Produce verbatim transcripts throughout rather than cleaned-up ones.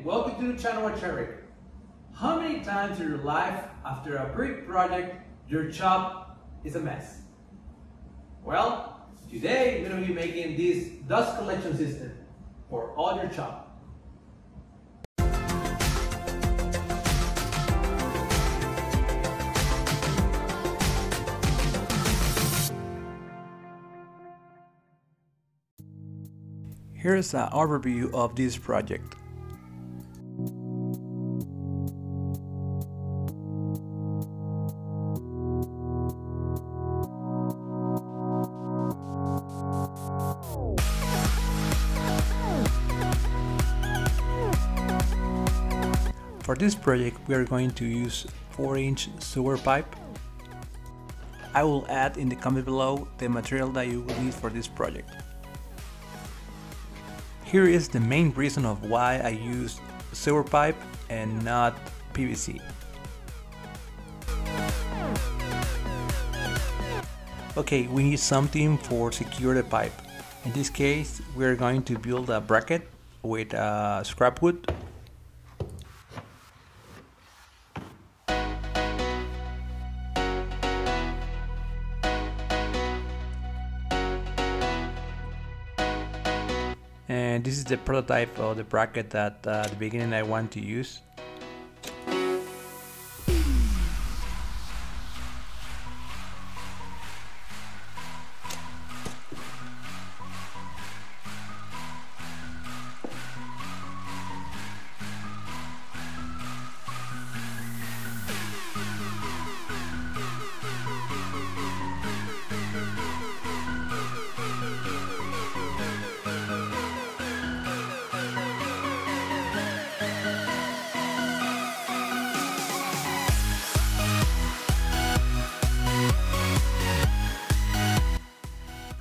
and welcome to the channel Watch Erick. How many times in your life, after a big project, your job is a mess? Well, today we're going to be making this dust collection system for all your job. Here's an overview of this project. For this project we are going to use four inch sewer pipe. I will add in the comment below the material that you will need for this project. Here is the main reason of why I use sewer pipe and not P V C. Okay, we need something for secure the pipe. In this case, we are going to build a bracket with uh, scrap wood. And this is the prototype of the bracket that uh, at the beginning I want to use.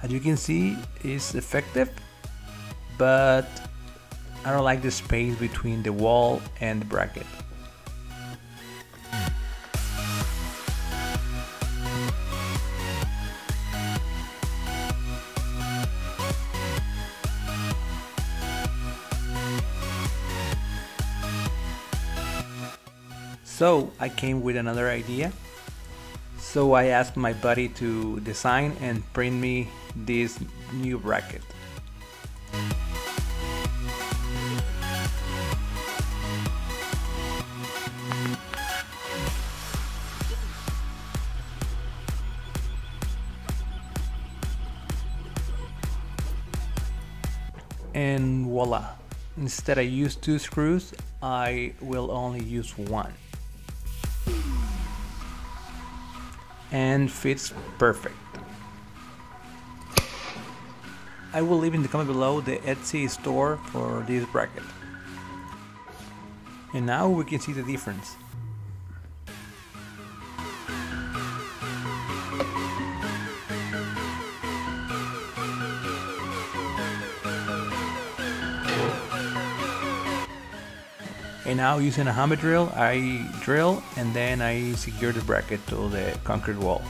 As you can see, it's effective, but I don't like the space between the wall and the bracket. So I came with another idea. So I asked my buddy to design and print me this new bracket. And voila! Instead I use two screws, I will only use one. And fits perfect. I will leave in the comment below the Etsy store for this bracket. And now we can see the difference. And now using a hammer drill, I drill and then I secure the bracket to the concrete wall.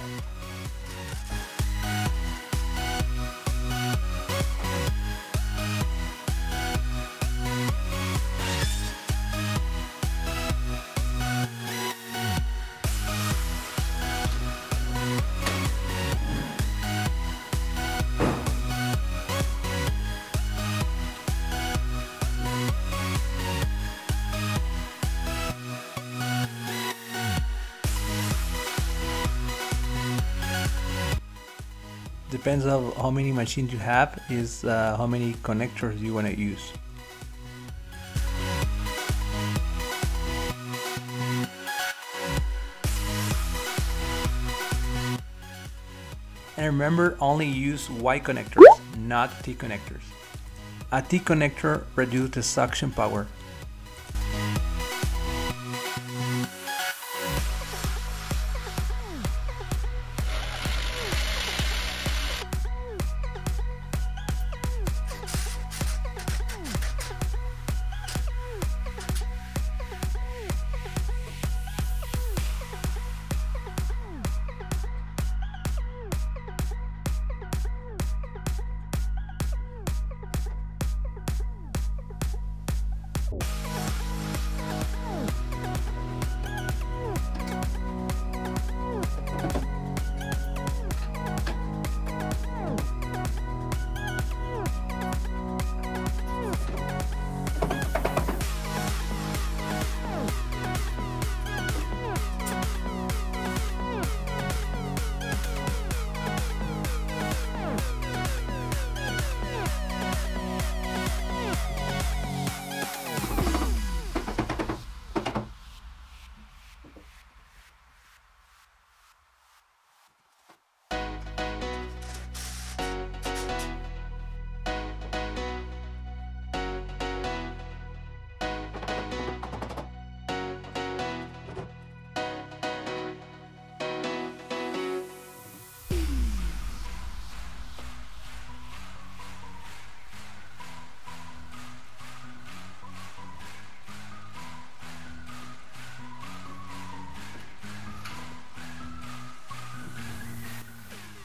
Depends on how many machines you have, is uh, how many connectors you want to use. And remember, only use Y connectors, not T connectors. A T connector reduces the suction power.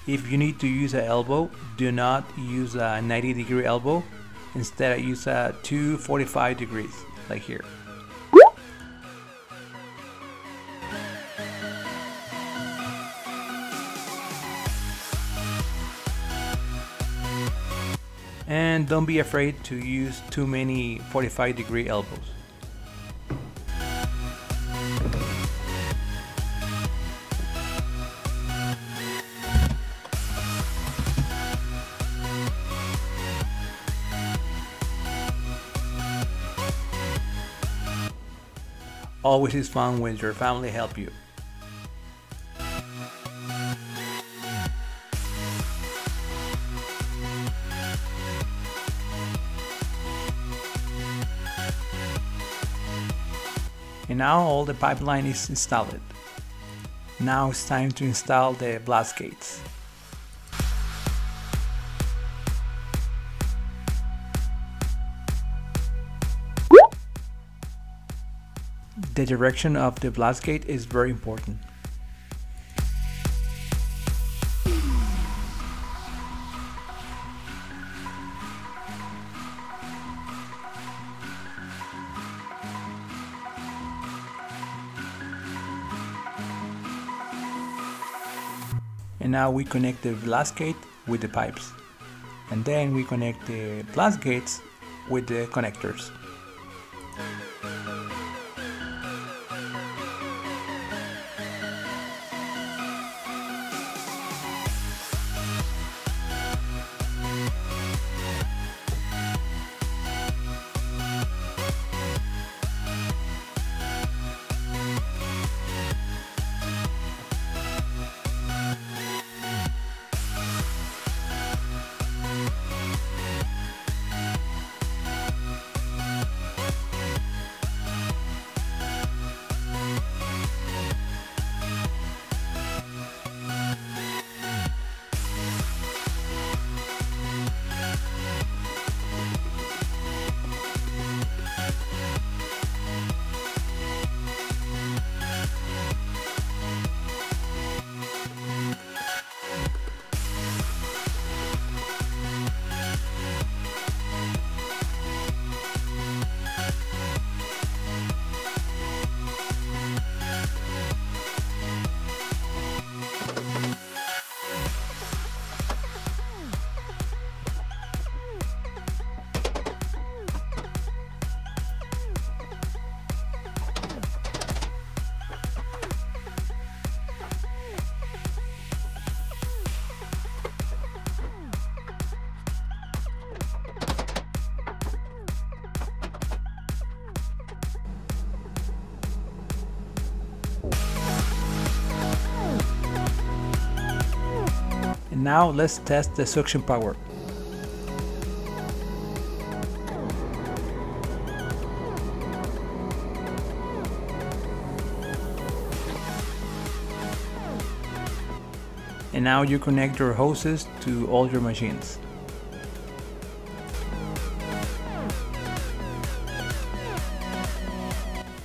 If you need to use an elbow, do not use a ninety degree elbow. Instead, I use a two forty-five degrees, like here. And don't be afraid to use too many forty-five degree elbows. Always is fun when your family help you. And now all the pipeline is installed. Now it's time to install the blast gates. The direction of the blast gate is very important. And now we connect the blast gate with the pipes. And then we connect the blast gates with the connectors. Now let's test the suction power. And now you connect your hoses to all your machines.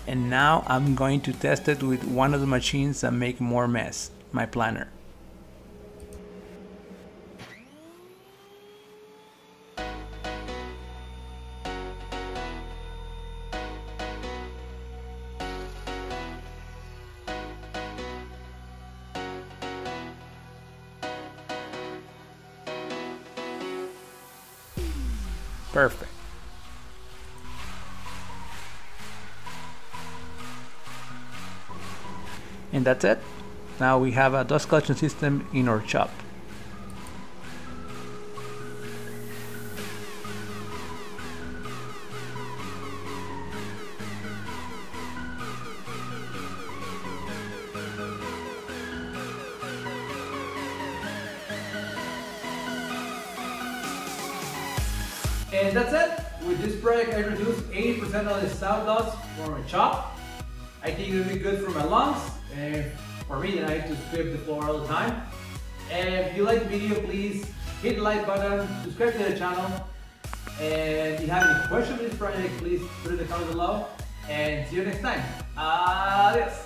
And now I'm going to test it with one of the machines that make more mess, my planer. Perfect. And that's it. Now we have a dust collection system in our shop. And that's it. With this project, I reduced eighty percent of the sawdust from my chop. I think it'll be good for my lungs and for me that I have to scrape the floor all the time. And if you like the video, please hit the like button, subscribe to the channel. And if you have any questions on this project, please put it in the comments below. And see you next time. Adios.